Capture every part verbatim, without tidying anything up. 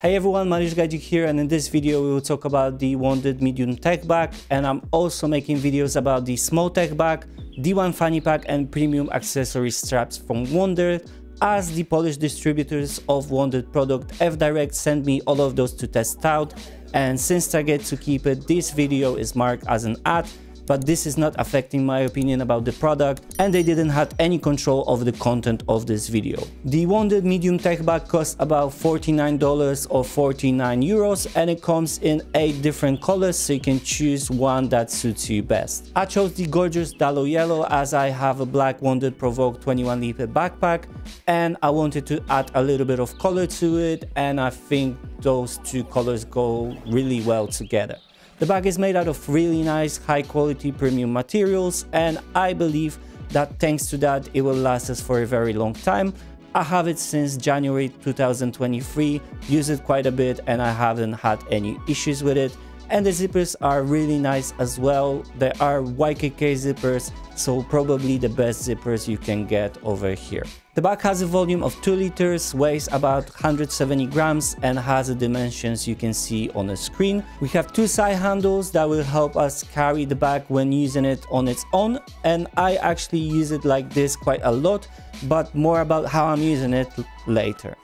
Hey everyone, Mariusz Gajdzik here, and in this video we will talk about the Wandrd medium tech bag, and I'm also making videos about the small tech bag, D one fanny pack and premium accessory straps from Wandrd, as the Polish distributors of Wandrd product F-Direct sent me all of those to test out, and since I get to keep it, this video is marked as an ad, but this is not affecting my opinion about the product, and they didn't have any control of the content of this video. The Wandrd medium tech bag costs about forty-nine dollars or forty-nine euros, and it comes in eight different colors, so you can choose one that suits you best. I chose the gorgeous Dallow Yellow as I have a black Wandrd Provoke twenty-one litre backpack, and I wanted to add a little bit of color to it, and I think those two colors go really well together. The bag is made out of really nice, high quality premium materials, and I believe that thanks to that it will last us for a very long time. I have it since January two thousand twenty-three, use it quite a bit, and I haven't had any issues with it. And the zippers are really nice as well. They are Y K K zippers, so probably the best zippers you can get over here. The bag has a volume of two liters, weighs about one hundred seventy grams, and has the dimensions you can see on the screen. We have two side handles that will help us carry the bag when using it on its own, and I actually use it like this quite a lot, but more about how I'm using it later.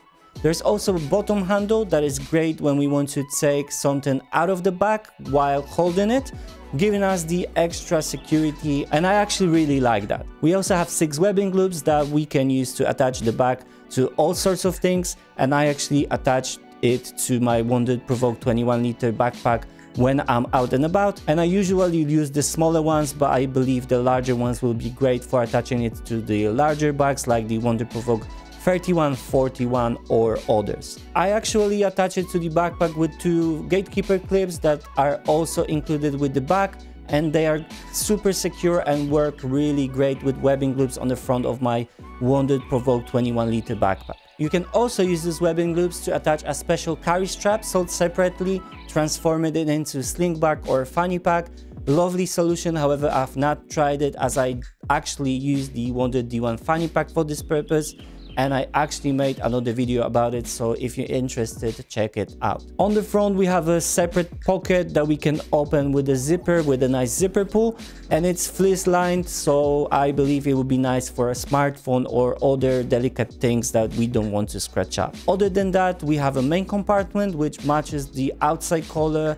There's also a bottom handle that is great when we want to take something out of the bag while holding it, giving us the extra security, and I actually really like that. We also have six webbing loops that we can use to attach the bag to all sorts of things, and I actually attached it to my Wandrd Provoke twenty-one litre backpack when I'm out and about, and I usually use the smaller ones, but I believe the larger ones will be great for attaching it to the larger bags like the Wandrd Provoke thirty-one, forty-one or others. I actually attach it to the backpack with two gatekeeper clips that are also included with the bag, and they are super secure and work really great with webbing loops on the front of my Wandrd Provoke twenty-one litre backpack. You can also use these webbing loops to attach a special carry strap sold separately, transform it into sling bag or fanny pack. Lovely solution, however I've not tried it as I actually use the Wandrd D one fanny pack for this purpose, and I actually made another video about it, so if you're interested, check it out. On the front we have a separate pocket that we can open with a zipper, with a nice zipper pull, and it's fleece lined, so I believe it would be nice for a smartphone or other delicate things that we don't want to scratch up. Other than that, we have a main compartment which matches the outside color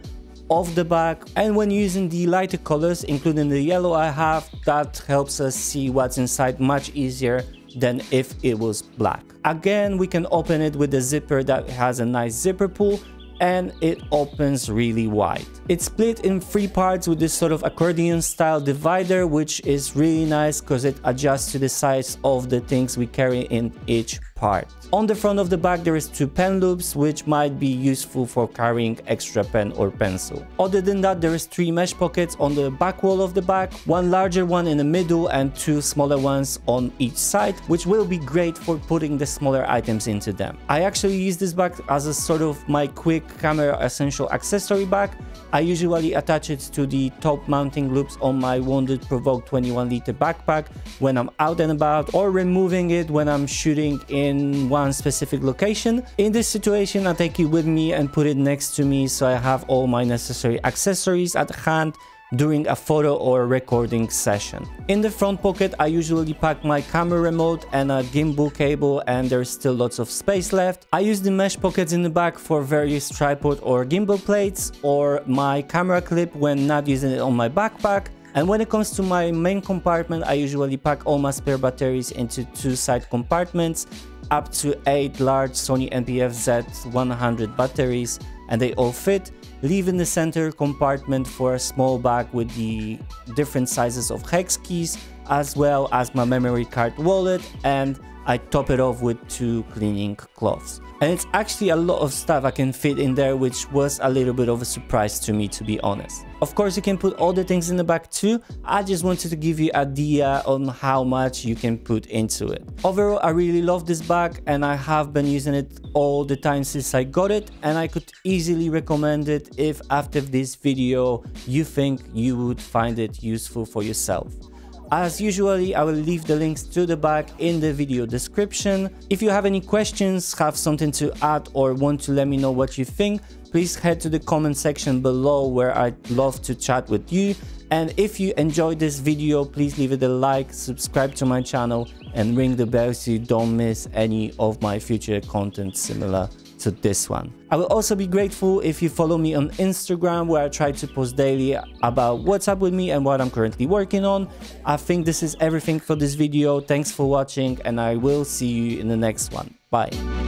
of the bag, and when using the lighter colors, including the yellow I have, that helps us see what's inside much easier than if it was black. Again, we can open it with a zipper that has a nice zipper pull, and it opens really wide. It's split in three parts with this sort of accordion style divider, which is really nice because it adjusts to the size of the things we carry in each part. On the front of the bag there is two pen loops, which might be useful for carrying extra pen or pencil. Other than that, there is three mesh pockets on the back wall of the bag, one larger one in the middle and two smaller ones on each side, which will be great for putting the smaller items into them. I actually use this bag as a sort of my quick camera essential accessory bag. I usually attach it to the top mounting loops on my Wandrd Provoke twenty-one litre backpack when I'm out and about, or removing it when I'm shooting in one specific location. In this situation I take it with me and put it next to me, so I have all my necessary accessories at hand during a photo or recording session. In the front pocket I usually pack my camera remote and a gimbal cable, and there's still lots of space left. I use the mesh pockets in the back for various tripod or gimbal plates, or my camera clip when not using it on my backpack. And when it comes to my main compartment, I usually pack all my spare batteries into two side compartments, up to eight large Sony N P F Z one hundred batteries, and they all fit, leaving the center compartment for a small bag with the different sizes of hex keys, as well as my memory card wallet, and I top it off with two cleaning cloths. And it's actually a lot of stuff I can fit in there, which was a little bit of a surprise to me, to be honest. Of course you can put all the things in the bag too, I just wanted to give you an idea on how much you can put into it. Overall I really love this bag, and I have been using it all the time since I got it, and I could easily recommend it if after this video you think you would find it useful for yourself. As usually, I will leave the links to the bag in the video description. If you have any questions, have something to add, or want to let me know what you think, please head to the comment section below, where I'd love to chat with you. And if you enjoyed this video, please leave it a like, subscribe to my channel, and ring the bell so you don't miss any of my future content similar to this one. I will also be grateful if you follow me on Instagram, where I try to post daily about what's up with me and what I'm currently working on. I think this is everything for this video. Thanks for watching, and I will see you in the next one. Bye.